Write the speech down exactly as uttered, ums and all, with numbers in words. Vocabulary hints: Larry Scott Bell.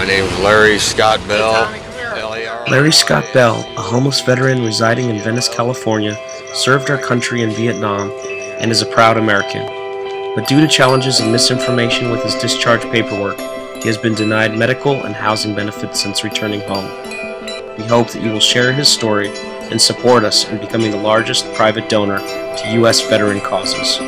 My name is Larry Scott Bell. Larry Scott Bell, a homeless veteran residing in Venice, California, served our country in Vietnam and is a proud American. But due to challenges and misinformation with his discharge paperwork, he has been denied medical and housing benefits since returning home. We hope that you will share his story and support us in becoming the largest private donor to U S veteran causes.